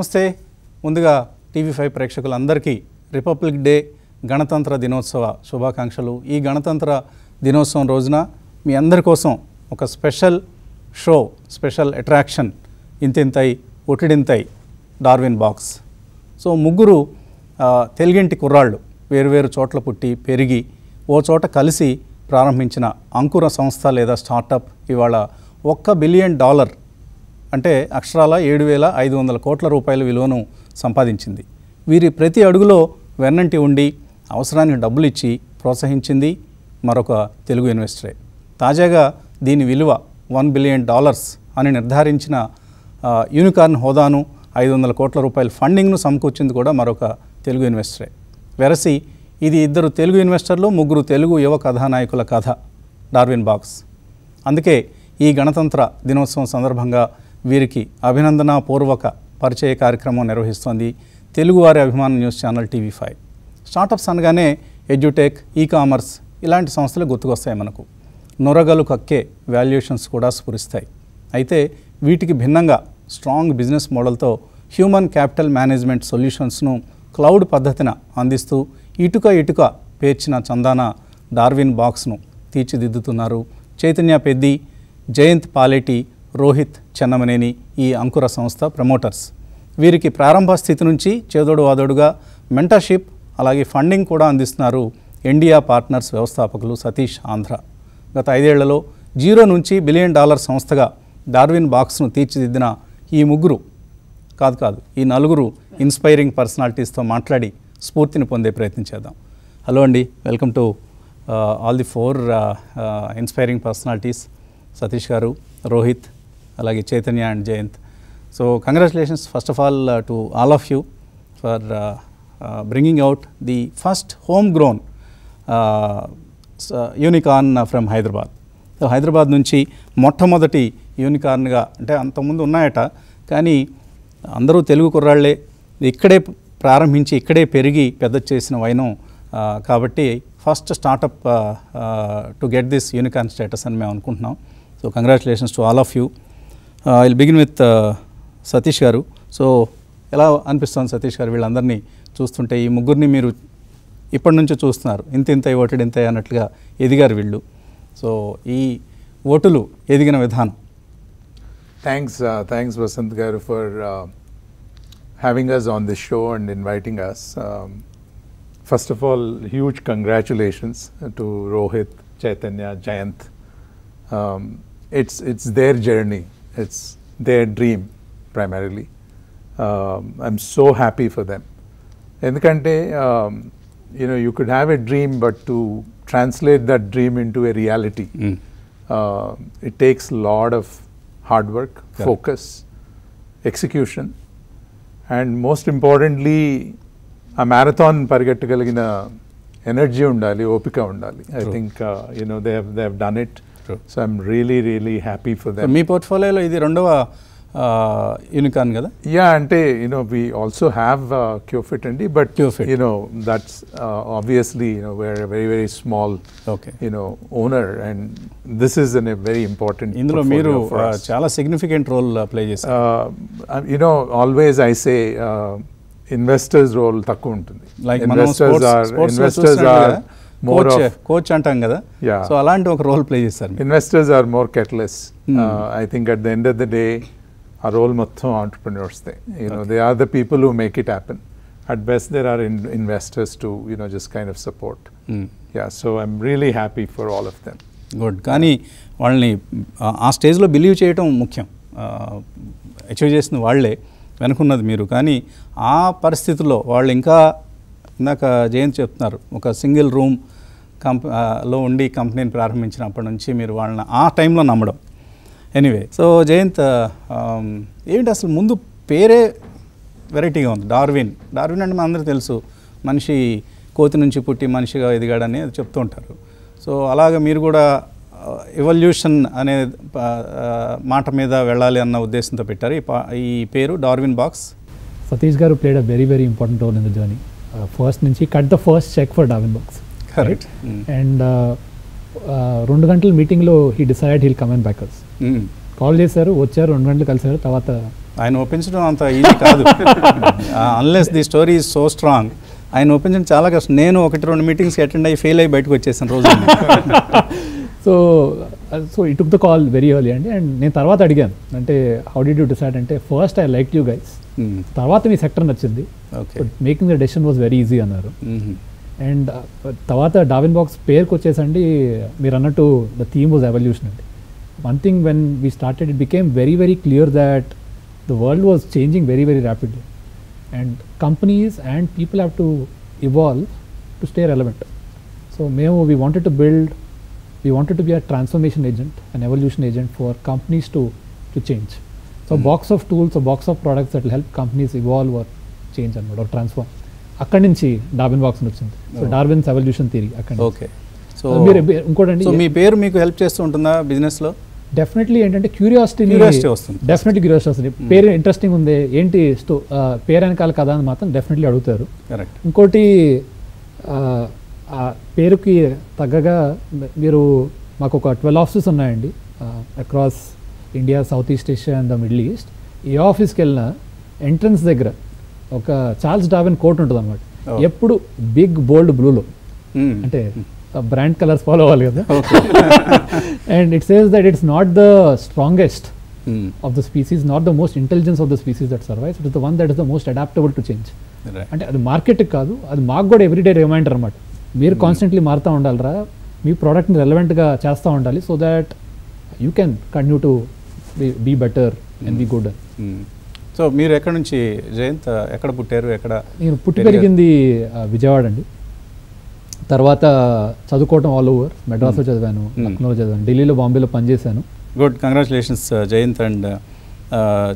నమస్తే. ముందుగా టీవీ5 ప్రేక్షకులందరికీ రిపబ్లిక్ డే గణతంత్ర దినోత్సవ శుభాకాంక్షలు. ఈ గణతంత్ర దినోత్సవం రోజున మీ అందరి కోసం ఒక స్పెషల్ షో, స్పెషల్ అట్రాక్షన్ ఇంతింతై ఒటిడింతై డార్విన్ బాక్స్. సో ముగ్గురు తెలుగింటి కుర్రాళ్ళు వేరువేరు చోట్ల పుట్టి పెరిగి ఓ చోట కలిసి ప్రారంభించిన అంకుర సంస్థ లేదా స్టార్టప్ ఇవాళ $1 బిలియన్ అంటే అక్షరాల 7,500 కోట్ల రూపాయల విలువను సంపాదించింది. వీరి ప్రతి అడుగులో వెన్నంటి ఉండి అవసరానికి డబ్బులు ఇచ్చి ప్రోత్సహించింది మరొక తెలుగు ఇన్వెస్టరే. తాజాగా దీని విలువ $1 బిలియన్ అని నిర్ధారించిన యూనికార్న్ హోదాను, 500 కోట్ల రూపాయల ఫండింగ్ను సమకూర్చింది కూడా మరొక తెలుగు ఇన్వెస్టరే. వెరసి ఇది ఇద్దరు తెలుగు ఇన్వెస్టర్లు, ముగ్గురు తెలుగు యువ కథానాయకుల కథ డార్విన్ బాక్స్. అందుకే ఈ గణతంత్ర దినోత్సవం సందర్భంగా వీరికి అభినందనాపూర్వక పరిచయ కార్యక్రమం నిర్వహిస్తోంది తెలుగువారి అభిమాన న్యూస్ ఛానల్ టీవీ5. స్టార్టప్స్ అనగానే ఎడ్యుటెక్, ఈ కామర్స్ ఇలాంటి సంస్థలు గుర్తుకొస్తాయి మనకు. నొరగలు కక్కే వాల్యుయేషన్స్ కూడా స్ఫురిస్తాయి. అయితే వీటికి భిన్నంగా స్ట్రాంగ్ బిజినెస్ మోడల్తో హ్యూమన్ క్యాపిటల్ మేనేజ్మెంట్ సొల్యూషన్స్ను క్లౌడ్ పద్ధతిన అందిస్తూ ఇటుక పేర్చిన చందాన డార్విన్ బాక్స్ను తీర్చిదిద్దుతున్నారు చైతన్య పెద్ది, జయంత్ పాలేటి, రోహిత్ చెన్నమనేని ఈ అంకుర సంస్థ ప్రమోటర్స్. వీరికి ప్రారంభ స్థితి నుంచి చేదోడు వాదోడుగా మెంటర్షిప్ అలాగే ఫండింగ్ కూడా అందిస్తున్నారు ఇండియా పార్ట్నర్స్ వ్యవస్థాపకులు సతీష్ ఆంధ్ర. గత 5 ఏళ్లలో జీరో నుంచి $1 బిలియన్ సంస్థగా డార్విన్ బాక్స్ను తీర్చిదిద్దిన ఈ నలుగురు ఇన్స్పైరింగ్ పర్సనాలిటీస్తో మాట్లాడి స్ఫూర్తిని పొందే ప్రయత్నం చేద్దాం. హలో అండి, welcome to all the 4 inspiring personalities, Satish garu, Rohit, అలాగే Chaitanya and Jayant. So congratulations first of all to all of you for bringing out the first home grown unicorn from Hyderabad. So Hyderabad నుంచి మొట్టమొదటి యూనికార్న్గా, అంటే అంతకుముందు ఉన్నాయట కానీ అందరూ తెలుగు కుర్రాళ్లే, ఇక్కడే ప్రారంభించి ఇక్కడే పెరిగి పెద్ద చేసిన వైనం కాబట్టి first startup to get this unicorn status అని మేము అనుకుంటున్నాం. So congratulations to all of you. I'll begin with Satish garu. So ఎలా అనిపిస్తుంది సతీష్ గారు వీళ్ళందరినీ చూస్తుంటే? ఈ ముగ్గురిని మీరు ఇప్పటి నుంచో చూస్తున్నారు, ఇంత ఓటెడింత అన్నట్లుగా ఎదిగారు వీళ్ళు. సో ఈ ఓటులు ఎదిగిన విధానం. Thanks Vasant garu for having us on this show and inviting us. First of all, huge congratulations to Rohit, Chaitanya, Jayant. It's their journey, it's their dream primarily. I'm so happy for them. Endukante, you know, you could have a dream, but to translate that dream into a reality, it takes a lot of hard work, focus, execution, and most importantly, ఆ marathon పరిగెట్టగలిగిన energy ఉండాలి, ఓపిక ఉండాలి. I think you know they have done it. So I'm really happy for them. మీ పోర్ట్ఫోలియోలో ఇది రెండవ unicorn కదా? యా, అంటే you know we also have Curefit అండి, but you know that's obviously you know we're very small you know owner, and this is an very important. ఇందులో మీరు చాలా సిగ్నిఫికెంట్ రోల్ ప్లే చేశారు. You know always I say investors role తక్కువ ఉంటుంది. Like investors are more coach అంటాం కదా, so అలాంటి ఒక రోల్ ప్లే చేస్తారు. Investors are more catalysts. I think at the end of the day ఆ రోల్ మొత్తం entrepreneurs they. You know they are the people who make it happen. At best there are investors to you know just kind of support. Yeah, so I'm really happy for all of them. Good. కానీ వాళ్ళని ఆ స్టేజ్లో believe చేయటం ముఖ్యం. Achieve చేసిన వాళ్ళే, వెనుకున్నది మీరు. కానీ ఆ పరిస్థితుల్లో వాళ్ళు ఇంకా, ఇందాక జయంత్ చెప్తున్నారు, ఒక సింగిల్ రూమ్ లో ఉండి కంపెనీని ప్రారంభించినప్పటి నుంచి మీరు వాళ్ళని ఆ టైంలో నమ్మడం. ఎనీవే, సో జయంత్, ఏంటి అసలు ముందు పేరే వెరైటీగా ఉంది, డార్విన్ అంటే మనందరూ తెలుసు, మనిషి కోతి నుంచి పుట్టి మనిషిగా ఎదిగాడని అది చెప్తూ ఉంటారు. సో అలాగే మీరు కూడా ఎవల్యూషన్ అనే మాట మీద వెళ్ళాలి అన్న ఉద్దేశంతో పెట్టారు ఈ పేరు Darwin box. Satish garu played a very important role in the journey. First నుంచి cut the first check for Darwinbox. Correct. And 2 గంటల మీటింగ్లో he decided he'll come and backers. Call చేశారు, వచ్చారు, 2 గంటలు కలిసారు. తర్వాత ఆయన ఒప్పించడం అంత ఈజీ కాదు. Unless the story is so strong. ఆయన ఒప్పించడం చాలా కష్టం. నేను 1-2 మీటింగ్స్కి అటెండ్ అయ్యి ఫెయిల్ అయ్యి బయటకు వచ్చేసాను రోజు. So he took the call very early అండి. అండ్ నేను తర్వాత అడిగాను, అంటే హౌ డిడ్ యూ డిసైడ్ అంటే, first I like you guys, తర్వాత మీ సెక్టర్ నచ్చింది, making the decision was very easy అన్నారు. అండ్ తర్వాత డావిన్ బాక్స్ పేరుకు వచ్చేసండి, మీరు అన్నట్టు ద థీమ్ వాజ్ ఎవల్యూషన్ అండి. One thing when we started, it became very very clear that the world was changing very, very rapidly, and companies and people have to evolve to stay relevant. So we wanted to build, we wanted to be a transformation agent, an evolution agent for companies to change. So a box of tools, a box of products that will help companies evolve or change or transform. Akkadi nunchi Darwin box nunchindi. So Darwin's evolution theory akkadi. Okay, so inkodandi, so mee peru meeku help chestu untunda business lo? Definitely ఏంటంటే curiosity వస్తుంది, definitely curiosity వస్తుంది. పేరు interesting ఉంది ఏంటి, పేరు వెనకాల కదా అని మాత్రం డెఫినెట్లీ అడుగుతారు. ఇంకోటి పేరుకి తగ్గగా మీరు, మాకు ఒక 12 ఆఫీసెస్ ఉన్నాయండి across India, South East Asia and the Middle East. ఏ ఆఫీస్కి వెళ్ళినా ఎంట్రన్స్ దగ్గర ఒక చార్ల్స్ డార్విన్ కోట్ ఉంటుంది అన్నమాట, ఎప్పుడు బిగ్ బోల్డ్ బ్లూలో. అంటే బ్రాండ్ కలర్స్ ఫాలో అవ్వాలి కదా. And it says that it's not the strongest of the species, not the most intelligence of the species that survives, it is the one that is the most adaptable to change. అంటే అది మార్కెట్కి కాదు, అది మాకు కూడా everyday reminder అనమాట. మీరు constantly మారుతూ ఉండాలిరా, మీ ప్రోడక్ట్ని రెలవెంట్గా చేస్తూ ఉండాలి, so that you can continue to be better and be good. So మీరు ఎక్కడ నుంచి జయంత్, ఎక్కడ పుట్టారు? ఎక్కడ నేను పుట్టి పెరిగింది విజయవాడ అండి. తర్వాత చదువుకోవటం ఆల్ ఓవర్, మెడ్రాస్లో చదివాను, లక్నోలో చదివాను, ఢిల్లీలో, బాంబేలో పనిచేశాను. Good, congratulations Jayant and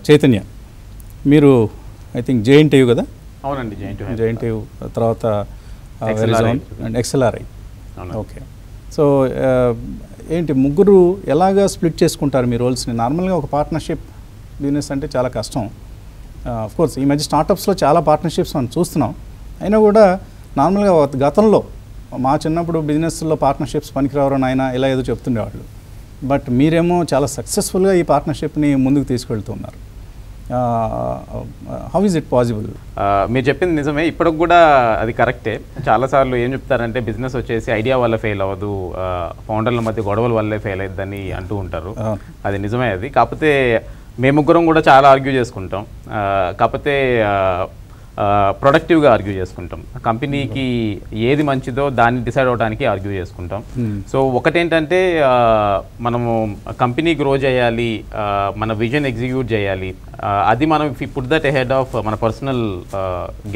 Chaitanya. మీరు ఐ థింక్ జేఎన్టీయూ కదా? అవునండి, జేఎన్టీయూ తర్వాత అండ్ ఎక్స్ఎల్ఆర్ఐ. ఓకే, సో ఏంటి ముగ్గురు ఎలాగా స్ప్లిట్ చేసుకుంటారు మీ రోల్స్ని? నార్మల్గా ఒక పార్ట్నర్షిప్ బిజినెస్ అంటే చాలా కష్టం. అఫ్కోర్స్ ఈ మధ్య స్టార్టప్స్లో చాలా పార్ట్నర్షిప్స్ మనం చూస్తున్నాం, అయినా కూడా నార్మల్గా గతంలో మా చిన్నప్పుడు బిజినెస్లో పార్ట్నర్షిప్స్ పనికిరావరని ఆయన ఇలా ఏదో చెప్తుండేవాళ్ళు. బట్ మీరేమో చాలా సక్సెస్ఫుల్గా ఈ పార్ట్నర్షిప్ని ముందుకు తీసుకెళ్తున్నారు. How is it possible? మీరు చెప్పింది నిజమే, ఇప్పటికి కూడా అది కరెక్టే. చాలాసార్లు ఏం చెప్తారంటే, బిజినెస్ వచ్చేసి ఐడియా వల్ల ఫెయిల్ అవ్వదు, ఫౌండర్ల మధ్య గొడవల వల్లే ఫెయిల్ అవుతుందని అంటూ ఉంటారు. అది నిజమే. అది కాకపోతే మేముగ్గురం కూడా చాలా ఆర్గ్యూ చేసుకుంటాం, కాకపోతే ప్రొడక్టివ్గా ఆర్గ్యూ చేసుకుంటాం. కంపెనీకి ఏది మంచిదో దాన్ని డిసైడ్ అవడానికి ఆర్గ్యూ చేసుకుంటాం. సో ఒకటేంటంటే, మనము కంపెనీ గ్రో చేయాలి, మన విజన్ ఎగ్జిక్యూట్ చేయాలి, అది మనం if you put that ahead of మన పర్సనల్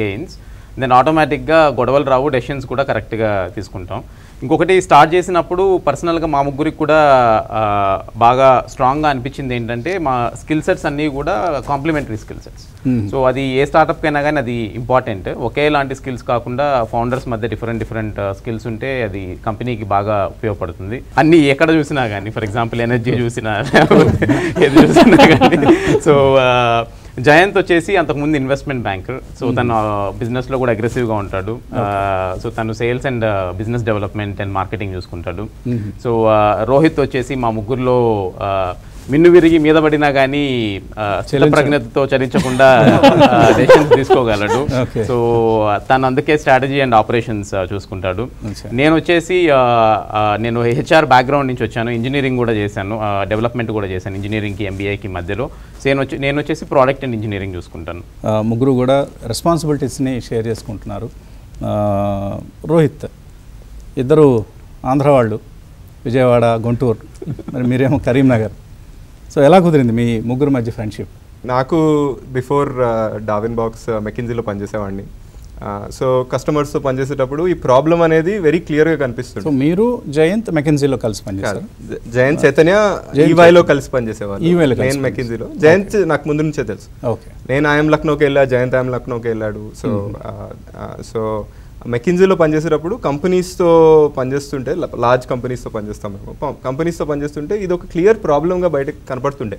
గెయిన్స్, దెన్ ఆటోమేటిక్గా గొడవలు రావు, డెసిషన్స్ కూడా కరెక్ట్గా తీసుకుంటాం. ఇంకొకటి, స్టార్ట్ చేసినప్పుడు పర్సనల్గా మా ముగ్గురికి కూడా బాగా స్ట్రాంగ్గా అనిపించింది ఏంటంటే, మా స్కిల్ సెట్స్ అన్నీ కూడా కాంప్లిమెంటరీ స్కిల్ సెట్స్. సో అది ఏ స్టార్టప్ కైనా కానీ అది ఇంపార్టెంట్. ఒకేలాంటి స్కిల్స్ కాకుండా ఫౌండర్స్ మధ్య డిఫరెంట్ స్కిల్స్ ఉంటే అది కంపెనీకి బాగా ఉపయోగపడుతుంది. అన్నీ ఎక్కడ చూసినా కానీ, ఫర్ ఎగ్జాంపుల్ ఎనర్జీ చూసినా, ఏది చూసినా కానీ. సో జయంత్ వచ్చేసి అంతకుముందు ఇన్వెస్ట్మెంట్ బ్యాంకర్, సో తను బిజినెస్లో కూడా అగ్రెసివ్గా ఉంటాడు. సో తను sales and business development and marketing చూసుకుంటాడు. సో రోహిత్ వచ్చేసి మా ముగ్గురులో మిన్ను విరిగి మీద పడినా కానీ చిల ప్రజ్ఞతతో చరించకుండా డెసిషన్స్ తీసుకోగలడు. సో తను అందుకే స్ట్రాటజీ అండ్ ఆపరేషన్స్ చూసుకుంటాడు. నేను వచ్చేసి, నేను హెచ్ఆర్ బ్యాక్గ్రౌండ్ నుంచి వచ్చాను, ఇంజనీరింగ్ కూడా చేశాను, డెవలప్మెంట్ కూడా చేశాను ఇంజనీరింగ్కి ఎంబీఏకి మధ్యలో. సో నేను వచ్చేసి ప్రోడక్ట్ అండ్ ఇంజనీరింగ్ చూసుకుంటాను. ముగ్గురు కూడా రెస్పాన్సిబిలిటీస్ని షేర్ చేసుకుంటున్నారు. రోహిత్, ఇద్దరు ఆంధ్ర వాళ్ళు, విజయవాడ, గుంటూరు, మరి మీరేమో కరీంనగర్. సో ఎలా కుదిరింది మీ ముగ్గురు మధ్య ఫ్రెండ్షిప్? నాకు బిఫోర్ డార్విన్ బాక్స్ మెకిన్జీలో పనిచేసేవాడిని. సో కస్టమర్స్తో పనిచేసేటప్పుడు ఈ ప్రాబ్లం అనేది వెరీ క్లియర్గా కనిపిస్తుంది. సో మీరు జయంత్ మెకిన్జీలో కలిసి పనిచేశారు? జయంత్ చైతన్య ఈవైలో కలిసి పనిచేసేవాళ్ళు, నేను మెకిన్జీలో. జయంత్ నాకు ముందు నుంచే తెలుసు. ఓకే, నేను ఐఎమ్ లక్నోకి వెళ్ళా, జయంత్ ఐఎమ్ లక్నోకి వెళ్ళాడు. సో మెకిన్జీలో పనిచేసేటప్పుడు కంపెనీస్తో పనిచేస్తుంటే, లార్జ్ కంపెనీస్తో పనిచేస్తాం మేము. కంపెనీస్తో పనిచేస్తుంటే ఇది ఒక క్లియర్ ప్రాబ్లంగా బయటకు కనపడుతుండే.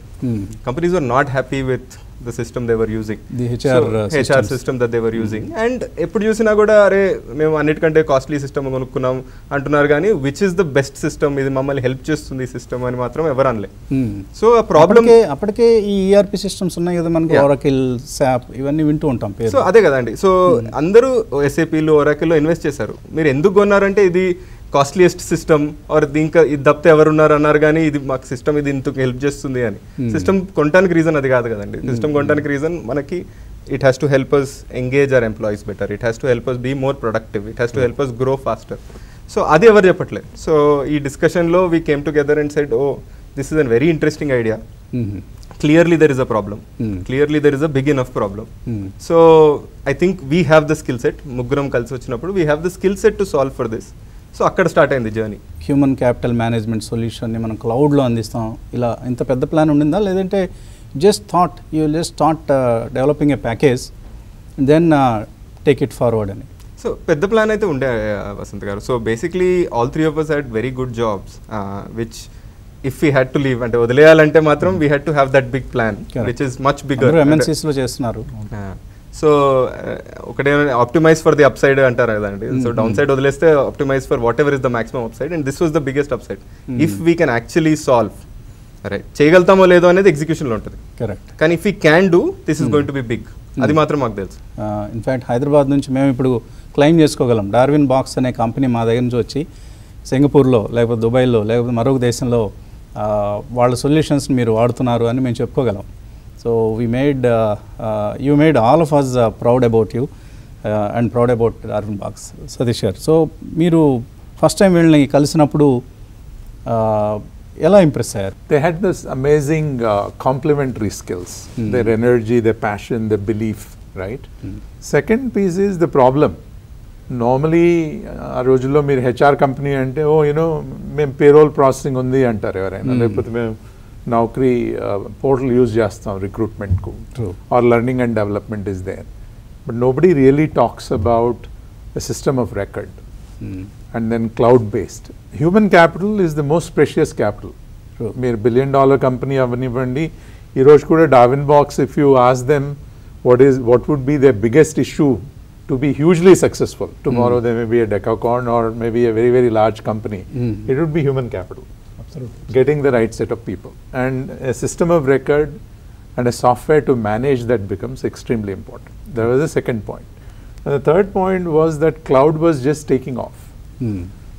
Companies are not happy with the system they were using. The HR system that they were using. And eppudu chusina kuda are memu annitikante costly system konukunam antunnaru gaani which is the best system idi mammalni help chestundi system ani matram evaru anle. So a problem appadike ee ERP systems unnai kada manaku Oracle, SAP ivanni vintu untam peru. So ade kada andi. So andaru SAP lo Oracle lo invest chesaru. Meer enduku gonnarante idi costliest system or ఇంకా ఇది తప్పితే ఎవరున్నారు అన్నారు కానీ ఇది మాకు system ఇది ఇంత హెల్ప్ చేస్తుంది అని. సిస్టమ్ కొనడానికి రీజన్ అది కాదు కదండి. సిస్టమ్ కొనడానికి రీజన్ మనకి it has to help us engage our employees better, it has to help us be more productive, it has to help us grow faster. So అది ఎవరు చెప్పట్లేదు. సో ఈ డిస్కషన్లో we came together and said oh this is an very interesting idea. Clearly there is a problem. Clearly there is a big enough problem. So I think we have the skill set. ముగ్గురం కలిసి వచ్చినప్పుడు we have the skill set to solve for this. So అక్కడ start అయింది journey. Human capital management సొల్యూషన్ని మనం క్లౌడ్లో అందిస్తాం. ఇలా ఇంత పెద్ద ప్లాన్ ఉండిందా లేదంటే just thought developing a package then take it forward అని? సో పెద్ద ప్లాన్ అయితే ఉండే వసంత్ గారు. So basically all three of us had very good jobs which if we had to leave అంటే వదిలేయాలంటే మాత్రం we had to have that big plan which is much bigger. ఎంఎన్సీస్లో చేస్తున్నారు. సో ఒకటే optimise for the upside అంటారు కదండి. So downside వదిలేస్తే optimize for whatever is the maximum upside, and this was the biggest upside. If we can actually solve, right, చేయగలుగుతామో లేదో అనేది ఎగ్జిక్యూషన్లో ఉంటుంది. Correct. కానీ if we can do this is going to be big, అది మాత్రం మాకు తెలుసు. ఇన్ఫ్యాక్ట్ హైదరాబాద్ నుంచి మేము ఇప్పుడు క్లెయిమ్ చేసుకోగలం. డార్విన్ బాక్స్ అనే కంపెనీ మా దగ్గర నుంచి వచ్చి సింగపూర్లో లేకపోతే దుబాయ్లో లేకపోతే మరొక దేశంలో వాళ్ళ సొల్యూషన్స్ మీరు వాడుతున్నారు అని మేము చెప్పుకోగలం. So we made, you made all of us proud about you and proud about Darwin Box, Satish sir. So meeru first time velni kalisinappudu ela impress ayyaru? They had this amazing complementary skills, their energy, their passion, their belief, right? Second piece is the problem. Normally aa rojulo meer HR company ante oh you know mem payroll processing undi antaru evaraina, lepothe mem Naukri portal use చేస్తాం రిక్రూట్మెంట్కు, or learning and development is there, but nobody really talks about the system of record and then cloud based. Human capital is the most precious capital. మీరు $1 billion company అవనివ్వండి, ఈరోజు కూడా Darwin box if you ask them what would be the biggest issue to be hugely successful tomorrow, they may be a decacorn or maybe a very very large company, it would be human capital. Absolutely. Getting the right set of people and a system of record and a software to manage that becomes extremely important. There was a second point. And the third point was that cloud was just taking off.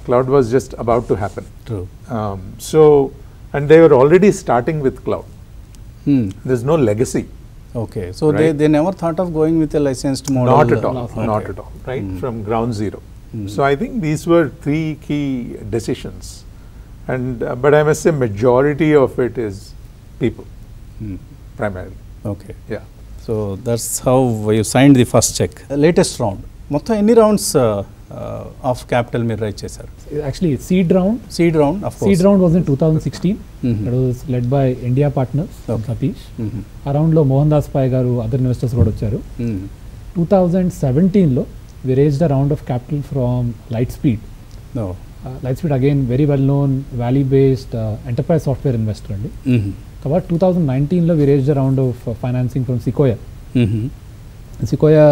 Cloud was just about to happen. True. So, and they were already starting with cloud. There's no legacy. Okay. So, right? they never thought of going with a licensed model. Not at all. Not at all. Right? From ground zero. So, I think these were three key decisions. And but I must say majority of it is people, primarily. Okay. Yeah. So that's how you signed the first check. Latest round. Mottham any rounds of capital మీరు raise చేశారు? Actually seed round. Seed round, of course. Seed round was in 2016. It was led by India partners, Satish. Around lo Mohan Das Pai garu other investors kuda vacharu. 2017 lo we raised a round of capital from Lightspeed. No. Lightspeed again very well known valley based enterprise software investor andi. About 2019 lo we raised a round of financing from Sequoia. And Sequoia,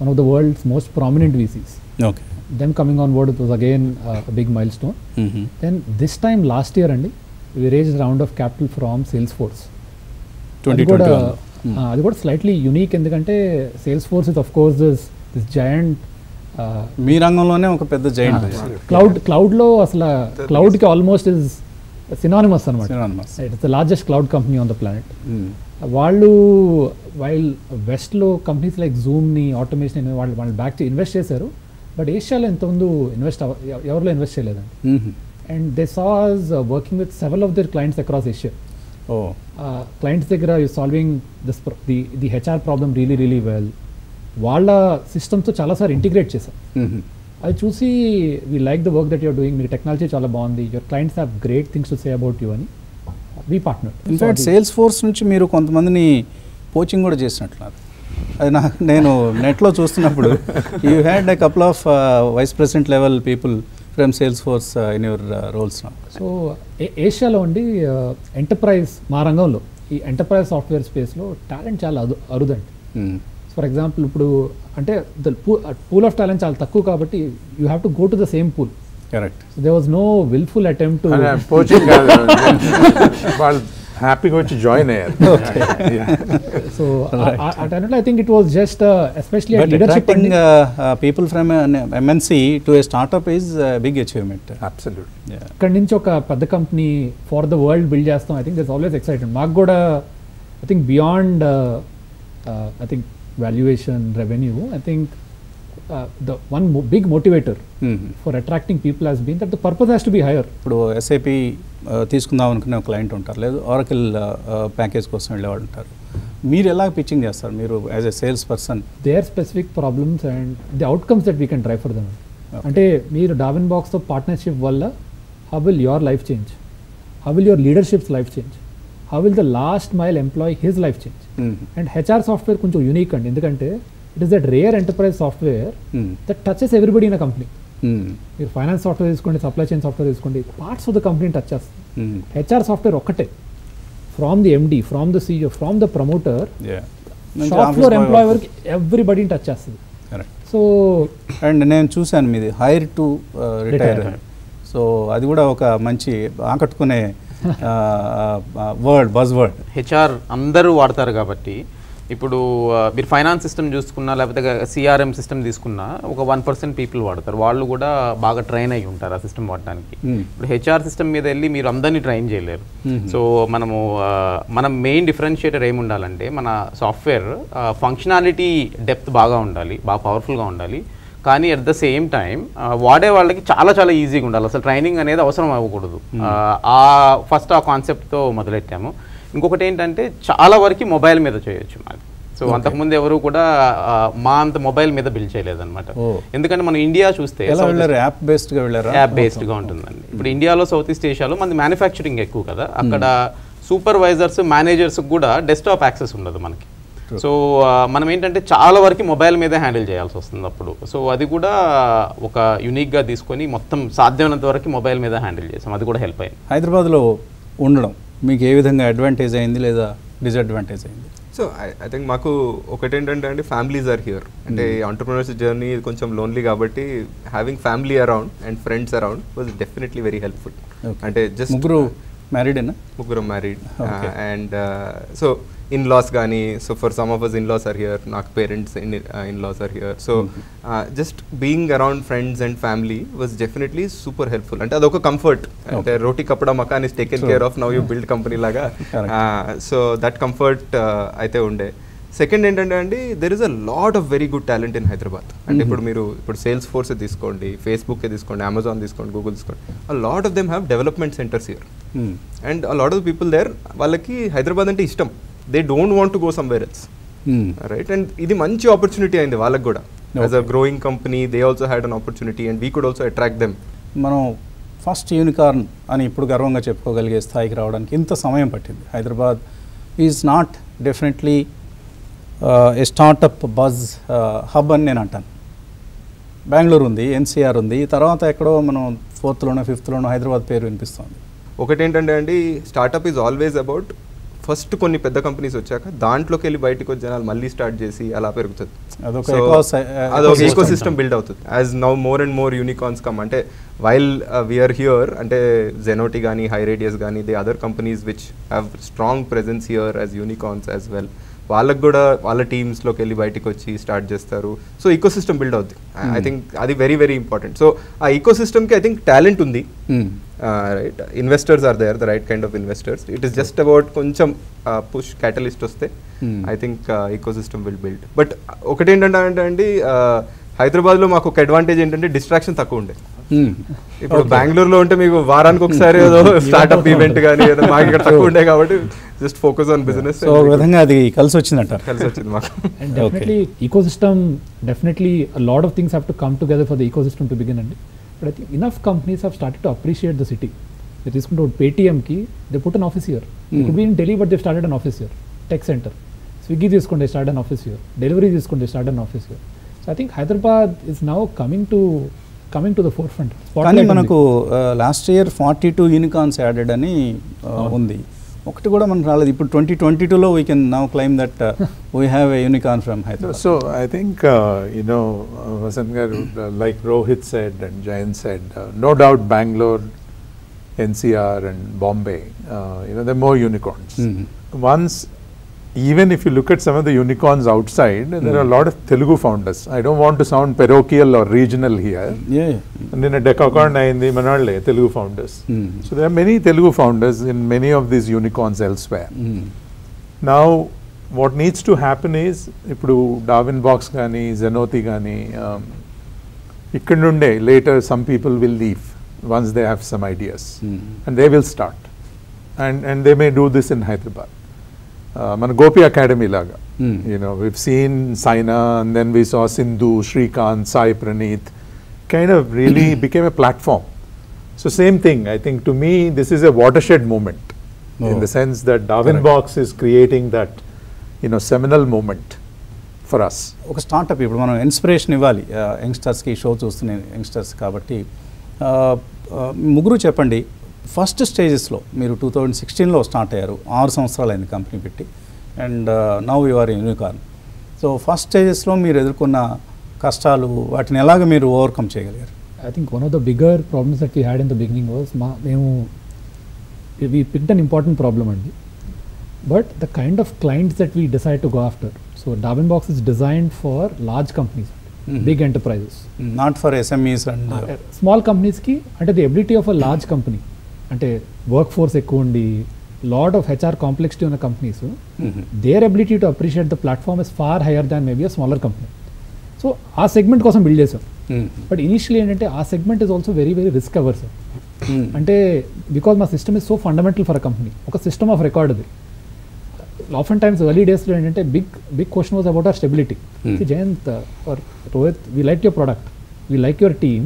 one of the world's most prominent VCs. Okay. Them coming on board, it was again a big milestone. Then this time last year andi we raised a round of capital from Salesforce. 2021. Adi kuda slightly unique endukante Salesforce is of course this giant మీ రంగంలోనే ఒక పెద్ద giant. క్లౌడ్లో అసలు క్లౌడ్కి almost is synonymous అనమాట. It's the largest cloud company on the planet. వాళ్ళు while వెస్ట్లో కంపెనీస్ లైక్ జూమ్ని ఆటోమేషన్ వాళ్ళు బ్యాక్ ఇన్వెస్ట్ చేశారు, బట్ ఏషియాలో ఎంతమంది ఎవరిలో ఇన్వెస్ట్ చేయలేదండి. And they sauce working with several of their clients across Asia. Clients దగ్గర you solving the HR problem really really well. వాళ్ళ సిస్టమ్తో చాలాసార్లు ఇంటిగ్రేట్ చేశాం. అది చూసి we like the work that you're doing, మీ టెక్నాలజీ చాలా బాగుంది, your clients have great things to say about you అని we partner. In fact Salesforce నుంచి మీరు కొంతమందిని కోచింగ్ కూడా చేసినట్లున్నారు. అది నేను నెట్లో చూస్తున్నప్పుడు you had a couple of vice president level people from Salesforce in your roles. So ఏషియాలో ఉండి ఎంటర్ప్రైజ్ మా రంగంలో ఈ ఎంటర్ప్రైజ్ సాఫ్ట్వేర్ స్పేస్లో టాలెంట్ చాలా అరుదండి. ఫర్ ఎగ్జాంపుల్ ఇప్పుడు అంటే ద పూల్ ఆఫ్ టాలెంట్ చాలా తక్కువ కాబట్టి you have to go to the same pool. Correct. There was no wilful attempt హ్యాపీగా వచ్చి జాయిన్ అయ్యారు. సో ఆ టైంలో I think it was just especially attracting people from MNC to a startup is big achievement. Absolutely. ఇక్కడ నుంచి ఒక పెద్ద company for the world build చేస్తాం. I think that's always excited. మాకు కూడా I think beyond I think valuation revenue I think the one big motivator for attracting people has been that the purpose has to be higher. ఇప్పుడు SAP తీసుకుందాం అనుకునే ఒక client ఉంటారు, లేదు Oracle package కోసం వెళ్ళేవాళ్ళు ఉంటారు. మీరు ఎలా పిచ్చింగ్ చేస్తారు మీరు as a sales person? There specific problems and the outcomes that we can try for them. అంటే మీరు డావిన్ బాక్స్తో పార్ట్నర్షిప్ వల్ల how will your life change, how will your leadership's life change, how will the last mile employee his life change. And HR software కొంచెం unique అండి, ఎందుకంటే it is that rare enterprise software that touches everybody in a company. Your finance software is going to supply chain software is going to parts of the company touches. HR software okate from the MD, from the CEO, from the promoter, shop floor employee work everybody touches. Correct. So and నేను చూసాను మీది hire to retire, so అది కూడా ఒక మంచి ఆకట్టుకునే word, buzz word. HR అందరూ వాడతారు కాబట్టి ఇప్పుడు మీరు ఫైనాన్స్ సిస్టమ్ చూసుకున్నా లేకపోతే సిఆర్ఎం సిస్టమ్ తీసుకున్నా ఒక 1% పీపుల్ వాడతారు, వాళ్ళు కూడా బాగా ట్రైన్ అయ్యి ఉంటారు ఆ సిస్టమ్ వాడడానికి. ఇప్పుడు హెచ్ఆర్ సిస్టమ్ మీద వెళ్ళి మీరు అందరినీ ట్రైన్ చేయలేరు. సో మన మెయిన్ డిఫరెన్షియేటర్ ఏమి ఉండాలంటే మన సాఫ్ట్వేర్ ఫంక్షనాలిటీ డెప్త్ బాగా ఉండాలి, బాగా పవర్ఫుల్గా ఉండాలి, కానీ అట్ ద సేమ్ టైం వాడే వాళ్ళకి చాలా చాలా ఈజీగా ఉండాలి, అసలు ట్రైనింగ్ అనేది అవసరం అవ్వకూడదు. ఫస్ట్ ఆ కాన్సెప్ట్తో మొదలెట్టాము. ఇంకొకటి ఏంటంటే చాలా వరకు మొబైల్ మీద చేయొచ్చు మాది. సో అంతకుముందు ఎవరు కూడా మా అంత మొబైల్ మీద బిల్డ్ చేయలేదు అనమాట. ఎందుకంటే మనం ఇండియా చూస్తే యాప్ బేస్డ్గా ఉంటుందండి. ఇప్పుడు ఇండియాలో సౌత్ ఈస్ట్ ఏషియాలో మనది మ్యానుఫ్యాక్చరింగ్ ఎక్కువ కదా, అక్కడ సూపర్వైజర్స్ మేనేజర్స్ కూడా డెస్క్టాప్ యాక్సెస్ ఉండదు మనకి. సో మనం ఏంటంటే చాలా వరకు మొబైల్ మీదే హ్యాండిల్ చేయాల్సి వస్తుంది అప్పుడు. సో అది కూడా ఒక యూనిక్గా తీసుకొని మొత్తం సాధ్యమైనంత వరకు మొబైల్ మీద హ్యాండిల్ చేసాం, అది కూడా హెల్ప్ అయింది. హైదరాబాద్లో ఉండడం మీకు ఏ విధంగా అడ్వాంటేజ్ అయింది లేదా డిసడ్వాంటేజ్ అయింది? సో ఐ థింక్ మాకు ఒకటేంటంటే అండి, ఫ్యామిలీస్ ఆర్ హియర్. అంటే ఎంటర్‌ప్రెన్యూర్స్ జర్నీ కొంచెం లోన్లీ కాబట్టి having family around and friends around was definitely very helpful. అంటే జస్ట్ ముగ్గురు మ్యారీడేనా? ముగ్గురు married. And so in laws కానీ, so for some of us in laws are here, నాకు parents in laws are here. So just being around friends and family was definitely super helpful. అంటే అదొక comfort, అంటే roti kapda makaan is taken care of, now you build company లాగా. So that comfort అయితే ఉండే. Second ఏంటంటే అండి, there is a lot of very good talent in Hyderabad. అంటే ఇప్పుడు సేల్స్ ఫోర్స్ తీసుకోండి, ఫేస్బుక్ తీసుకోండి, అమెజాన్ తీసుకోండి, గూగుల్ తీసుకోండి, a lot of them have development centres here. And a lot of people there వాళ్ళకి హైదరాబాద్ అంటే ఇష్టం, they don't want to go somewhere else. Right? And idi manchi opportunity ayindi vallaku kuda. As a growing company they also had an opportunity and we could also attract them. Manu first unicorn ani ippudu garvanga cheppukogalige sthaiki ravadaniki inta samayam pattindi. Hyderabad is not definitely a startup buzz hub ani nenu antanu. Bangalore undi, NCR undi, tarvata ekkado manu 4th lono 5th lono Hyderabad peru vinpistundi. Okatentante andi, startup is always about first కొన్ని పెద్ద companies వచ్చాక దాంట్లోకి వెళ్ళి బయటకు వచ్చి జనాలు మళ్ళీ start చేసి అలా పెరుగుతుంది, అదొక ఈకో సిస్టమ్ బిల్డ్ అవుతుంది. As now more and more unicorns come. అంటే వైల్ వీఆర్ హియర్, అంటే జెనోటి కానీ, హై రేడియస్ కానీ, the other companies which have strong presence here as unicorns as well, వాళ్ళకు కూడా వాళ్ళ టీమ్స్లోకి వెళ్ళి బయటకు వచ్చి స్టార్ట్ చేస్తారు. సో ఈకో సిస్టమ్ బిల్డ్ అవుతుంది. ఐ థింక్ అది వెరీ వెరీ ఇంపార్టెంట్. సో ఆ ఈకో సిస్టమ్కి ఐ థింక్ టాలెంట్ ఉంది, right? Investors are there, the right kind of investors. It is just about కొంచెం పుష్ క్యాటలిస్ట్ వస్తే I think ecosystem will build. But ఒకటేంటంటే అండి, హైదరాబాద్లో మాకు ఒక అడ్వాంటేజ్ ఏంటంటే డిస్ట్రాక్షన్ తక్కువ ఉండే. ఇప్పుడు బెంగళూరులో ఉంటే మీకు వారానికి ఒకసారి ఏదో స్టార్ట్అప్ ఈవెంట్ కానీ, మాకు ఇక్కడ తక్కువ ఉండే కాబట్టి just focus on business. So విధంగా అది కలిసి వచ్చిందంట, కలిసి వచ్చింది మాకు. And definitely ecosystem, definitely lot of things have to come together for the ecosystem to begin అండి. But I think enough companies have started to appreciate the city. మీరు తీసుకుంటే పేటిఎంకి they put an office here, it be in Delhi but they started an office here. Tech centre, Swiggy తీసుకుంటే start an office here, delivery తీసుకుంటే start an office here. So I think Hyderabad is now coming to the forefront. కానీ మనకు last year 42 unicorns added అని ఉంది. But 2022 we can now claim that we have a unicorn from Hyderabad. So I think, you know, Vasant Garu, like Rohit said and Jayant said, no doubt Bangalore, NCR and Bombay, you know, there are more unicorns. Mm-hmm. Once, even if you look at some of the unicorns outside, mm-hmm. there are a lot of Telugu founders. I don't want to sound parochial or regional here. Yeah. And then a decacorn in the Manale, Telugu founders. Mm-hmm. So there are many Telugu founders in many of these unicorns elsewhere. Mm-hmm. Now, what needs to happen is, Ippudu Darwin Box Gani, Zenoti Gani, Ikkandunde, later some people will leave. Once they have some ideas, mm-hmm. and they will start, and they may do this in Hyderabad. Man Gopi Academy laga, you know, we've seen Saina, and then we saw Sindhu, Shrikant, Sai Praneeth, kind of really became a platform. So same thing, I think to me this is a watershed moment, in the sense that Darwin Box is creating that, you know, seminal moment for us. Okay, startup people, man inspiration ivali, youngsters ki show chustunne youngsters kabatti. ముగ్గురు చెప్పండి first స్టేజెస్లో మీరు 2016లో start అయ్యారు 6 సంవత్సరాలు అయింది company పెట్టి and now you are unicorn so first స్టేజెస్లో మీరు ఎదుర్కొన్న కష్టాలు వాటిని ఎలాగ మీరు ఓవర్కమ్ చేయగలిగారు I think one of the bigger problems that we had in the beginning was మేము we picked an important problem అండి but the kind of clients that we decide to go after so Darwin Box is designed for large companies big enterprises. Not for SMEs and small companies ki ante the ability of a large company ante workforce ekku undi lot of HR complexity on a companies their ability to appreciate the platform is far higher than maybe a smaller company. So aa segment kosam build chesaru. But initially ante aa segment is also very very risk averse. Ante because my system is so fundamental for a company. Oka system of record adi. Oftentimes early days lo endante big question was about our stability. See Jayant or Rohit, we liked your product, we like your team,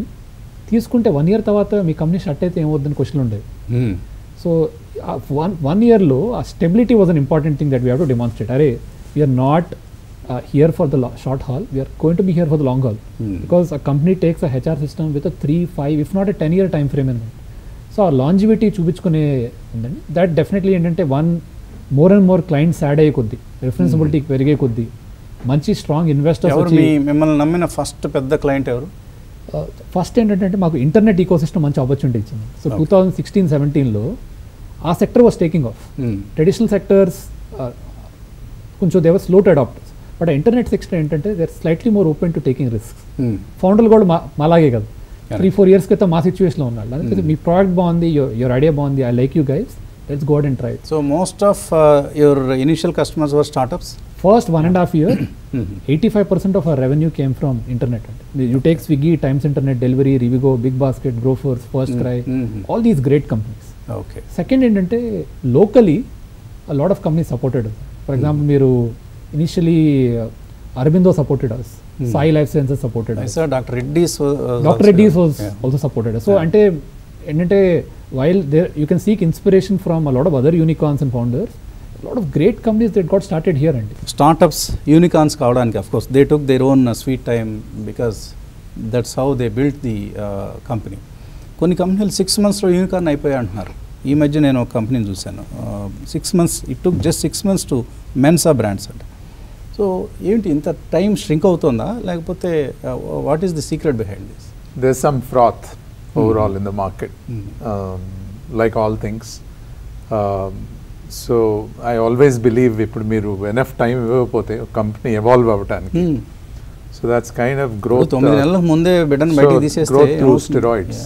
తీసుకుంటే 1 year తర్వాత మీ company shut అయితే ఏమవుతుందని question ఉండేది. So 1 yearలో ఆ stability was an important thing that we have to demonstrate అరే we're not here for the short haul we're going to be here for the long haul because a company takes a HR system with a 3-5 if not a 10-year time frame అనమాట. So ఆ longevity చూపించుకునే ఉందండి that definitely ఏంటంటే more and more clients add అయ్యే కొద్దీ రెఫరెన్సిబిలిటీ పెరిగే కొద్దీ మంచి స్ట్రాంగ్ ఇన్వెస్టర్స్ వచ్చి మిమ్మల్ని నమ్మిన ఫస్ట్ పెద్ద క్లయింట్ ఎవరు ఫస్ట్ ఏంటంటే మాకు ఇంటర్నెట్ ఈకోసిస్టమ్ మంచి ఆపర్చునిటీ ఇచ్చింది. సో 2016-17లో ఆ sector was taking off traditional sectors కొంచెం they were slow to adapt but ఆ ఇంటర్నెట్ సెక్టర్ ఏంటంటే they are slightly more open to taking risk. ఫౌండర్లు కూడా మాలాగే కదా 3-4 years క్రితం మా సిచ్యువేషన్లో ఉన్నాడు అందుకే మీ ప్రోడక్ట్ బాగుంది యువర్ ఐడియా బాగుంది I like you guys let's go out and try it. So most of your initial customers were startups? First 1.5 years, 85% of our revenue came from internet. You take Swiggy, Times Internet, Delivery, Rivigo, BigBasket, Grofers, FirstCry, all these great companies. Okay. Second ఏంటంటే locally, a lot of companies supported us. For example, మీరు initially Aurobindo supported us, Sai Life Sciences supported us. I saw Dr. Reddy's was also supported us. So అంటే ఏంటంటే while there you can seek inspiration from a lot of other unicorns and founders, a lot of great companies that got started here. And startups, unicorns, of course, they took their own sweet time because that's how they built the company. Konni companies 6 months lo unicorn ayipoya antunaru. Imagine nenu oka company chusanu 6 months, it took just 6 months to Mensa Brands anta. So enti inta time shrink avutunda lekapothe what is the secret behind this? There's some froth overall in the market, like all things. So I always believe ippudu meeru enough time ivvapothe company evolve avadaniki. So that's kind of growth. So growth through steroids.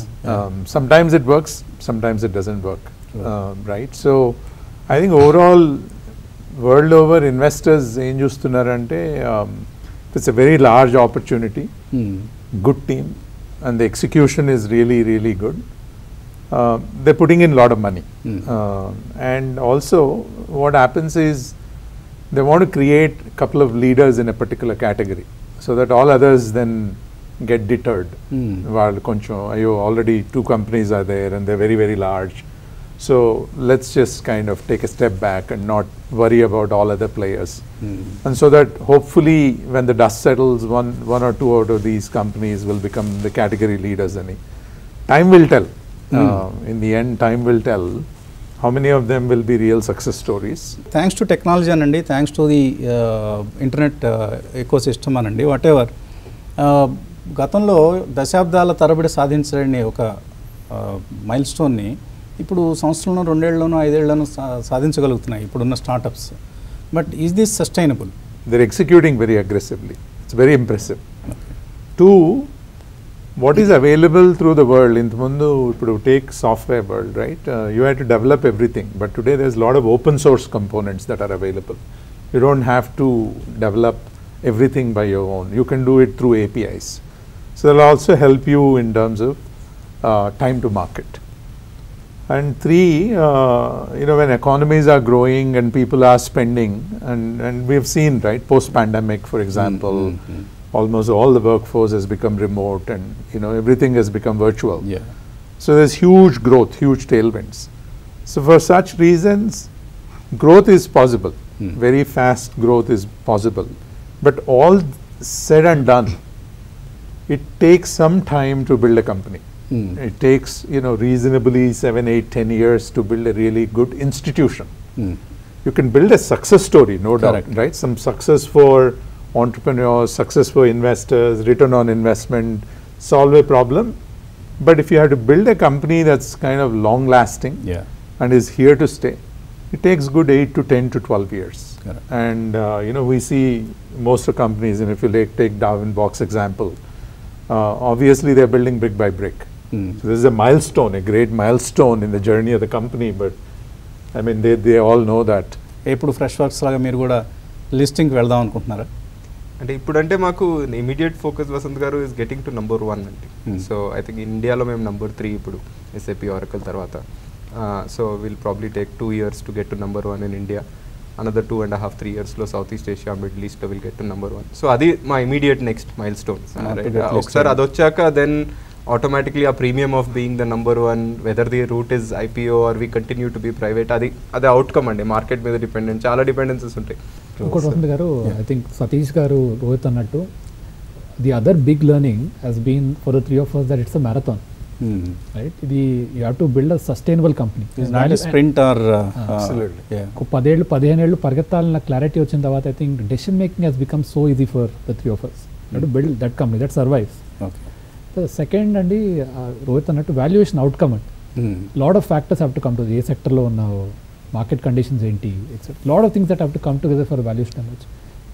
Sometimes it works, sometimes it doesn't work. Right. So I think overall world over investors em chustunnaru ante it's a very large opportunity, good team, and the execution is really, really good. They're putting in a lot of money. And also what happens is they want to create a couple of leaders in a particular category so that all others then get deterred. Already 2 companies are there and they're very, very large. So let's just kind of take a step back and not worry about all other players. And so that hopefully when the dust settles, one or two out of these companies will become the category leaders. Time will tell. In the end, time will tell How many of them will be real success stories? Thanks to technology anandi, thanks to the internet ecosystem anandi, whatever. గతంలో దశాబ్దాల తరబడి సాధించలేని ఒక mile స్టోన్ని ఇప్పుడు సంవత్సరంలో రెండేళ్లలోనూ ఐదేళ్లలోనూ సాధించగలుగుతున్నాయి ఇప్పుడున్న స్టార్టప్స్. But is this sustainable? They're executing very aggressively. It's very impressive. Okay. Two, what is available through the world, intamundu ippudu take software world, right? You had to develop everything, but today there's a lot of open source components that are available. You don't have to develop everything by your own. You can do it through APIs. So they'll also help you in terms of time to market. And three, you know, when economies are growing and people are spending, and we have seen, right, post-pandemic, for example, almost all the workforce has become remote and, you know, everything has become virtual. Yeah. So there's huge growth, huge tailwinds. So for such reasons, growth is possible. Very fast growth is possible. But all said and done, it takes some time to build a company. It takes, you know, reasonably 7, 8, 10 years to build a really good institution. You can build a success story, no doubt, right? Some success for entrepreneurs, success for investors, return on investment, solve a problem. But if you have to build a company that's kind of long lasting and is here to stay, it takes good 8 to 10 to 12 years. And you know, we see most of companies, and if you take Darwin Box example, obviously they're building brick by brick. So this is a milestone, a great milestone in the journey of the company, but I mean they all know that. Eppudu Freshworks laga meer kuda listing veldam anukuntunnara ante ippudu ante maaku immediate focus Vasanth garu is getting to number 1 ante. So I think India lo mem number 3 ippudu SAP Oracle tarvata. So we'll probably take 2 years to get to number 1 in India. Another 2.5, 3 years lo Southeast Asia, Middle East will get to number 1. So adi my immediate next milestones. Okasar adochaka then automatically a premium of being the number 1, whether the route is IPO or we continue to be private, adi outcome andi. Market meeda dependent, chaala dependencies untayi. Vasanth garu, I think Satish garu Rohit annattu, the other big learning has been for the 3 of us that it's a marathon. Right? You have to build a sustainable company. It's not a sprint or... absolutely. Yeah. I think decision making has become so easy for the 3 of us. You have to build that company that survives. Okay. The second, and the Rohit annattu, valuation outcome. Lot of factors have to come to the sector lo now, market conditions, etc. Lot of things that have to come together for valuation.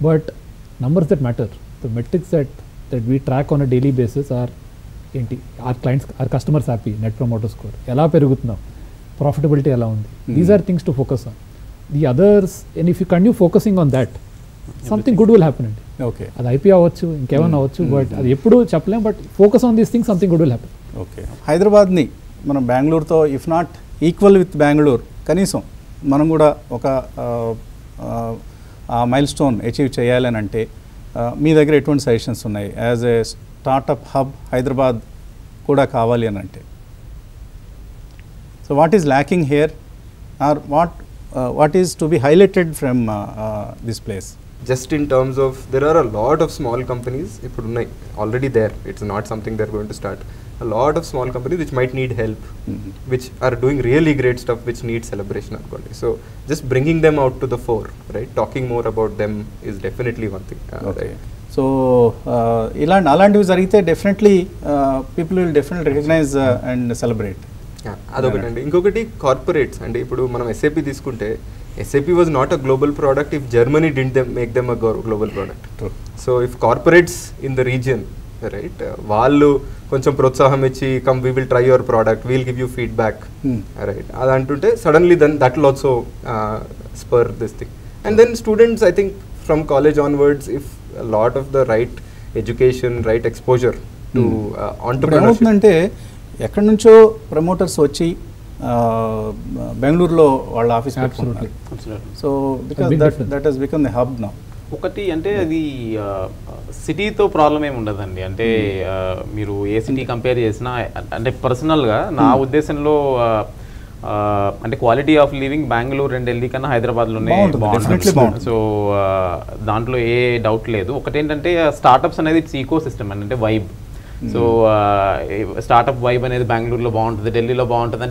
But numbers that matter, the metrics that we track on a daily basis are our clients, our customers happy, net promoter score, ela perugutnam, profitability ela undi. These are things to focus on. The others, and if you continue focusing on that, something good will happen. Okay. Ad IP avachchu, inkevan avachchu, but adi eppudu cheppalem, but focus on these things, something good will happen. Okay. Hyderabad ni manam Bangalore tho, if not equal with Bangalore, kanisam manam kuda oka milestone achieve cheyalani ante mee daggara etvanti suggestions unnayi as a startup hub Hyderabad kuda kavali anante? So what is lacking here, or what is to be highlighted from this place? Just in terms of, there are a lot of small companies already there. It's not something they're going to start. A lot of small companies which might need help, which are doing really great stuff, which need celebration. So just bringing them out to the fore, right? Talking more about them is definitely one thing. Okay. Right? So అలాంటివి జరిగితే definitely people will definitely recognise and celebrate. అదొకటి అండి. ఇంకొకటి corporates అండి. ఇప్పుడు మనం SAP తీసుకుంటే, SAP was not a global product if Germany didn't make them a global product. So if corporates in the region, right, వాళ్ళు కొంచెం ప్రోత్సాహం ఇచ్చి come we will try your product, we'll give you feedback, right, అది అంటుంటే suddenly then that will also spur this thing. And then students I think from college onwards if a lot of the right education, right exposure to entrepreneurship. అంటే ఎక్కడి నుంచో promoters వచ్చి బెంగళూరులో వాళ్ళ office పెట్టుకుంటారు. So because that has become the hub now. ఒకటి అంటే అది సిటీతో ప్రాబ్లం ఏమి ఉండదండి. అంటే మీరు ఏ సిటీ కంపేర్ చేసినా, అంటే పర్సనల్గా నా ఉద్దేశంలో అంటే quality of living Bengaluru and Delhi కన్నా హైదరాబాద్లోనే బాగుంటుంది. సో దాంట్లో ఏ డౌట్ లేదు. ఒకటేంటంటే స్టార్టప్స్ అనేది ఇట్స్ ఈకో సిస్టమ్, అంటే vibe. So, startup vibe in Bangalore, Delhi,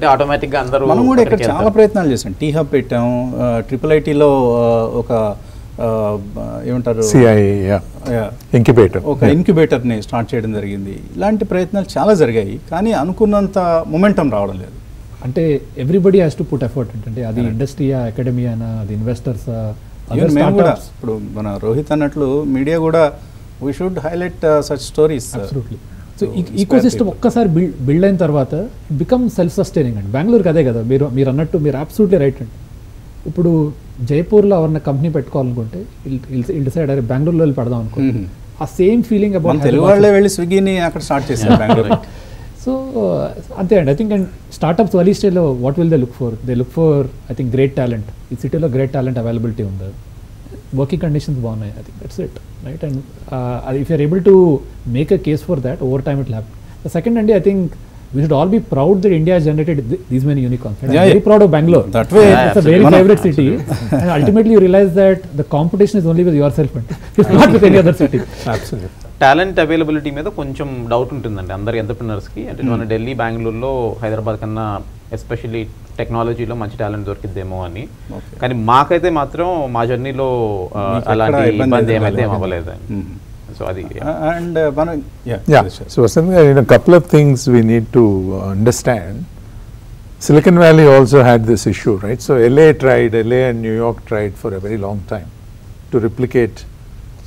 automatically we T-Hub, IIIT, CIE, incubator. Okay, incubator ne start చేయడం జరిగింది. ఇలాంటి ప్రయత్నాలు చాలా జరిగాయి కానీ అనుకున్నంత మొమెంటం రావడం లేదు. అంటే everybody has to put effort అంటే అది ఇండస్ట్రీ ఆ అకాడమీ అయినా అది ఇన్వెస్టర్స్ అదర్ స్టార్టప్స్ ఇప్పుడు మన రోహిత్ అన్నట్లు మీడియా కూడా we should highlight such stories. Absolutely. So ecosystem ఒక్కసారి బిల్డ్ అయిన తర్వాత బికమ్ సెల్ఫ్ సస్టైనింగ్ అండి. బెంగళూరుకి అదే కదా మీరు అన్నట్టు మీరు అబ్సల్యూట్లీ రైట్ అండి. ఇప్పుడు జైపూర్లో ఎవరైనా కంపెనీ పెట్టుకోవాలనుకుంటే డిసైడ్ అయ్యారు బెంగళూరులో వెళ్ళి పెడదాం అనుకుంటున్నాను. ఆ సేమ్ ఫీలింగ్ అబౌట్ తెలుగు వాళ్ళే వెళ్ళి స్విగ్గీని అక్కడ స్టార్ట్ చేశారు బెంగళూరులో. సో అంతే అండి. I think and startups early స్టేజ్లో what will they look for? They look for I think great talent. ఈ సిటీలో గ్రేట్ టాలెంట్ అవైలబిలిటీ ఉంది, వర్కింగ్ కండిషన్స్ బాగున్నాయి. I think that's it right. And if you're able to make a case for that over time it will happen. Second అండి, I think we should all be proud that India has generated these many unicorns. Yeah, I'm very proud of Bangalore. That way, it's a very favorite city. And ultimately, you realize that the competition is only with yourself. It's not with any other city. Absolutely. Talent availability में तो कुछ doubt उठने अंदर entrepreneurs की अंटे वाले Delhi, Bangalore लो, Hyderabad करना especially technology लो मंच talent दौर की demo आनी. कहीं माँ कहते मात्रों माजनी लो अलांटी बंदे में दे मावले जाएं. So, a couple of things we need to understand. Silicon Valley also had this issue, right? So LA and New York tried for a very long time to replicate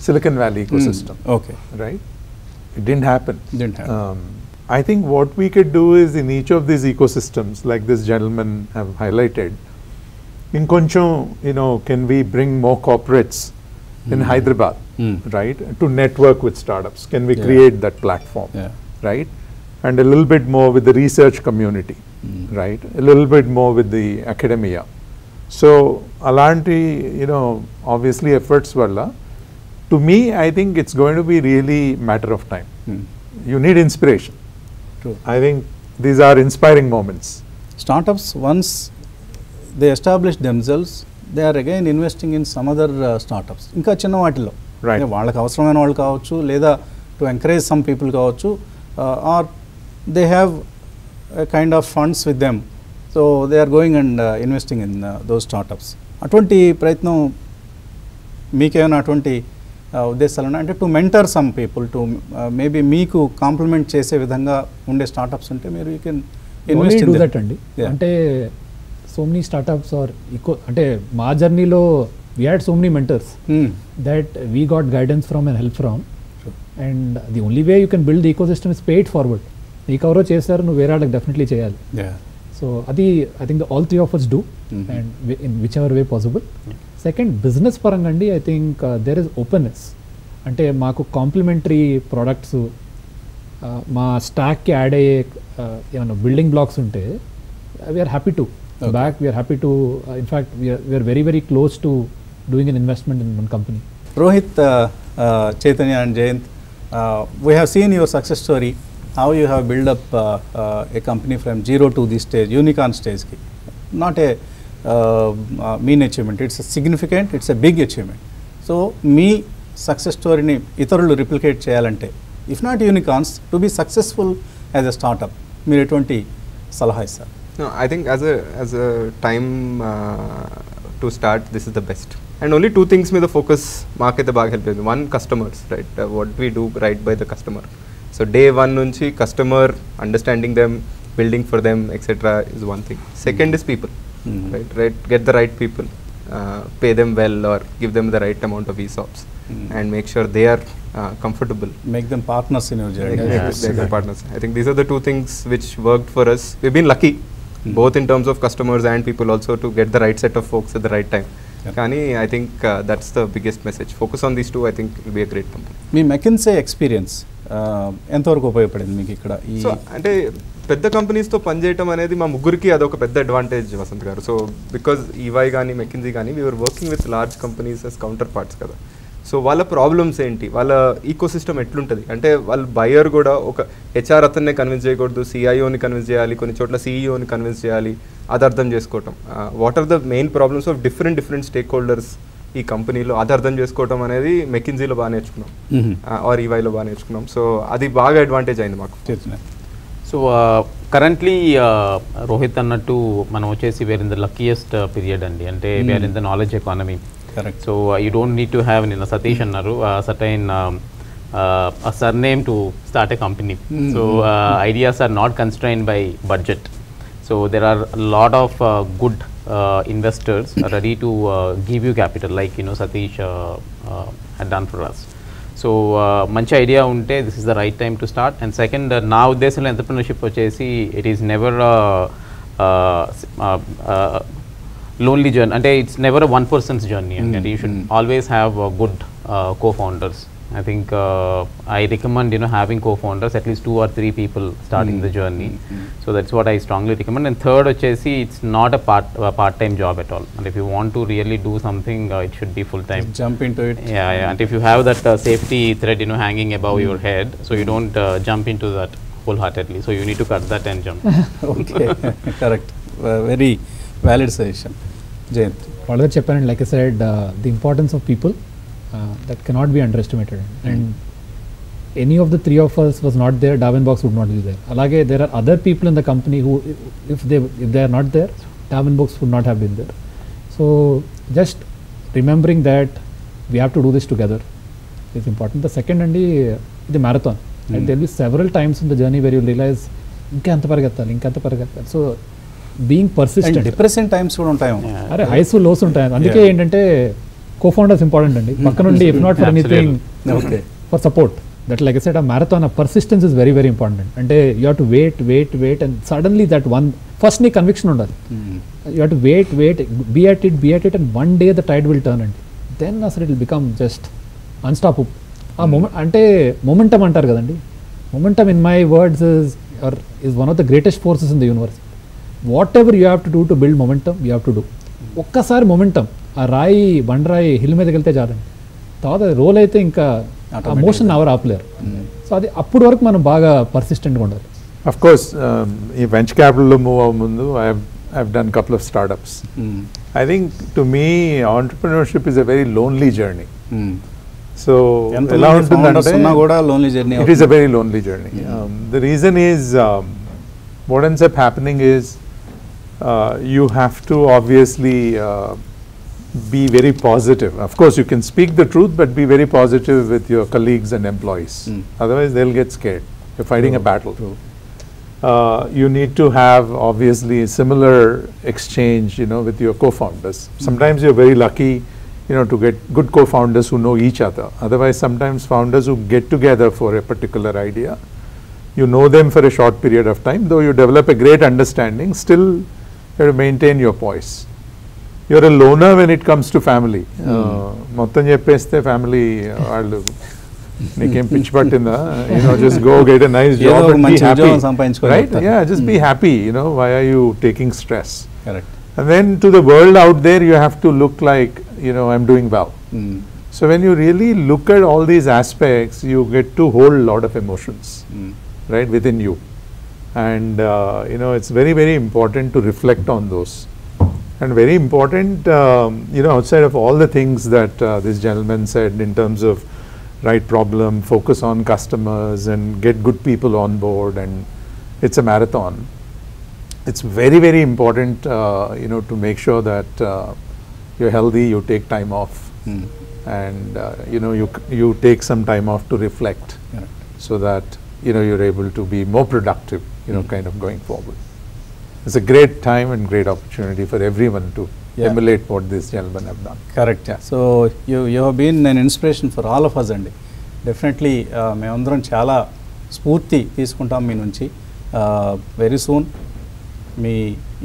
Silicon Valley ecosystem. Okay. Right? It didn't happen. Didn't happen. I think what we could do is in each of these ecosystems, like this gentleman have highlighted, in Koncho, can we bring more corporates in Hyderabad, right, to network with startups? Can we create that platform, right? And a little bit more with the research community, right? A little bit more with the academia. So, alanti, obviously efforts valla. To me, I think it's going to be really a matter of time. You need inspiration. True. I think these are inspiring moments. Startups, once they establish themselves, they are again investing in some other startups. Inka chinna vaatilo. Right. Vaalaki avasaramaina vaallu kavachchu ledha to encourage some people kavachchu or they have a kind of funds with them. So they are going and investing in those startups. Atvanti prayatnam meeku evaina atvanti uddeshalana ante to mentor some people to maybe meeku complement chese vidhanga unde startups unte meeru you can invest in that andi. Ante so many startups or ante ma journey lo we had so many mentors that we got guidance from and help from. Sure. And the only way you can build the ecosystem is pay it forward. Ee kavaro chesaru nu vera alak definitely cheyali. Yeah. So adi I think all three of us do and in whichever way possible. Second, business paranga andi I think there is openness. Ante maaku complementary products ma stack ki add ayye building blocks unte we are happy to. Okay. Back, we are happy to, in fact, we are very, very close to doing an investment in one company. Rohit, Chaitanya and Jayant, we have seen your success story, how you have built up a company from zero to this stage, unicorn stage. Not a mean achievement, it's a significant, it's a big achievement. So, me success story ni itarulu replicate cheyalante, if not unicorns, to be successful as a startup, mere 20 salahai sir. No, I think as a time to start, this is the best. And only two things may the focus market the bag help. One, customers, right? What we do right by the customer. So day one nunchi customer understanding them, building for them, etc. is one thing. Second is people, right? Get the right people, pay them well, or give them the right amount of ESOPs, and make sure they are comfortable. Make them partners in your journey. Make them partners. I think these are the two things which worked for us. We've been lucky. Both in terms of customers and people also to get the right set of folks at the right time. Kani, I think that's the biggest message. Focus on these two, I think will be a great company. Me McKinsey experience, so, ante pedda companies to panjeyatam anedi ma muguriki adoka pedda advantage Vasanth garu. So, because EY gaani, McKinsey gaani, we were working with large companies as counterparts kada. So, వాళ్ళ problems ఏంటి, వాళ్ళ ecosystem ఎట్లుంటుంది అంటే వాళ్ళ buyer కూడా ఒక HR అతన్నే convince చేయకూడదు, సిఐఓని కన్విన్స్ చేయాలి, కొన్ని చోట్ల సిఈఓని కన్విన్స్ చేయాలి, అది అర్థం చేసుకోవటం. What are the main problems of different stakeholders ఈ కంపెనీలో అదర్థం చేసుకోవటం అనేది మెకిన్జీలో బాగా నేర్చుకున్నాం, ఆర్ ఈవైలో బాగా నేర్చుకున్నాం. సో అది బాగా అడ్వాంటేజ్ అయింది మాకు. సో కరెంట్లీ రోహిత్ అన్నట్టు మనం వచ్చేసి we're in the luckiest period అండి, అంటే we're in the knowledge economy. So you don't need to have, నిన్న సతీష్ అన్నారు, certain surname to start a company. So ideas are not constrained by budget. So there are a lot of good investors ready to give you capital, like you know Satish had done for us. So manchi idea unte this is the right time to start. And second, na uddeshalo entrepreneurship vachesi it is never lonely journey, ante it's never a one person's journey, and you should always have good co-founders. I think I recommend having co-founders, at least 2 or 3 people starting the journey. So that's what I strongly recommend. And third, Chesi, it's not a part-time job at all. And if you want to really do something, it should be full-time. Jump into it. Yeah, yeah. And if you have that safety thread, hanging above your head, so you don't jump into that wholeheartedly. So you need to cut that and jump. Okay, correct. Very valid suggestion, Jayant. Although Cheppan, like I said, the importance of people. That cannot be underestimated, and any of the 3 of us was not there, Darwin Box would not be there. Alage, there are other people in the company who, if they are not there, Darwin Box would not have been there. So just remembering that we have to do this together is important. The second and the marathon, and there will be several times in the journey where you realize inka anta paragatta. So being persistent. And depressing times would not have. Are highs and lows ఉంటాయి. అందుకే ఏంటంటే co-founders important అండి, పక్కన ఉండి if not for anything for support. That like I said, a marathon, a persistence is very very important. అంటే you have to wait and suddenly that one first నీ conviction ఉండాలి. You have to wait, be at it, and one day the tide will turn, and then అసలు it will become just unstoppable. ఆ moment అంటే momentum అంటారు కదండి. Momentum in my words is one of the greatest forces in the universe. Whatever you have to do to build momentum, you have to do. ఒక్కసారి momentum ఆ రాయి బండరాయి hill మీదకి వెళ్తే చాలండి, తర్వాత రోల్ అయితే ఇంకా ఆ మోషన్ ఎవరు ఆపలేరు. సో అది అప్పటి వరకు మనం బాగా పర్సిస్టెంట్గా ఉండాలి. అఫ్ కోర్స్ ఈ వెంచర్ క్యాపిటల్లో మూవ్ అవ్వ ముందు I have done couple of startups. I think to me entrepreneurship is a very lonely journey. So ఎలా ఉంటుందంటే it is a very lonely journey. The reason is what ends up happening is you have to obviously be very positive. Of course you can speak the truth, but be very positive with your colleagues and employees. Otherwise they'll get scared. You're fighting a battle. You need to have obviously similar exchange with your co-founders. Sometimes you're very lucky to get good co-founders who know each other. Otherwise sometimes founders who get together for a particular idea, them for a short period of time, though you develop a great understanding, still you have to maintain your poise. You're a loner when it comes to family. Mottam cheppeste family allu nikem pinch pattinda, just go get a nice job and be happy, right? Yeah, just be happy. Why are you taking stress? Correct. And then to the world out there, you have to look like I'm doing well. So when you really look at all these aspects, you get to hold lot of emotions right within you, and it's very very important to reflect on those. And very important, outside of all the things that this gentleman said in terms of right problem, focus on customers and get good people on board, and it's a marathon. It's very, very important, to make sure that you're healthy, you take time off, and, you take some time off to reflect, so that, you're able to be more productive, kind of going forward. It's a great time and great opportunity for everyone to emulate what these gentlemen have done. Correct. Yeah. So you have been an inspiration for all of us, and definitely మేము అందరం చాలా స్ఫూర్తి తీసుకుంటాం మీ నుంచి. Very soon మీ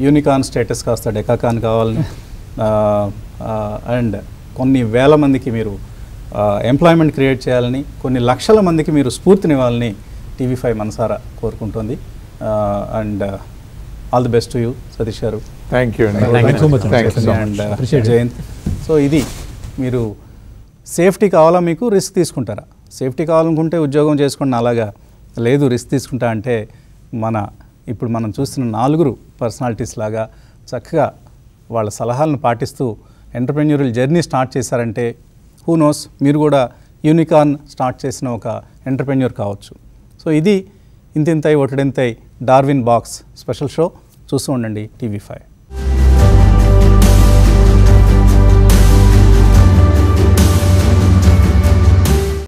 unicorn status కాస్త decacorn కావాలని, అండ్ కొన్ని వేల మందికి మీరు ఎంప్లాయ్మెంట్ క్రియేట్ చేయాలని, కొన్ని లక్షల మందికి మీరు స్ఫూర్తినివ్వాలని TV5 మనసారా కోరుకుంటుంది. And all the best to you, Satish garu. Thank you. Thank you so much. Thank you so much. Appreciate Jayant. So ఇది మీరు సేఫ్టీ కావాలా, మీకు రిస్క్ తీసుకుంటారా? సేఫ్టీ కావాలనుకుంటే ఉద్యోగం చేసుకోండి, అలాగా లేదు రిస్క్ తీసుకుంటా అంటే ఇప్పుడు మనం చూస్తున్న 4 పర్సనాలిటీస్ లాగా చక్కగా వాళ్ళ సలహాలను పాటిస్తూ entrepreneurial journey start చేశారంటే who knows మీరు కూడా యూనికార్న్ స్టార్ట్ చేసిన ఒక ఎంటర్‌ప్రెన్యూర్ కావచ్చు. సో ఇది ఇంతింతై ఒకటింతై డార్విన్ బాక్స్ స్పెషల్ షో చూస్తూ ఉండండి టీవీ 5.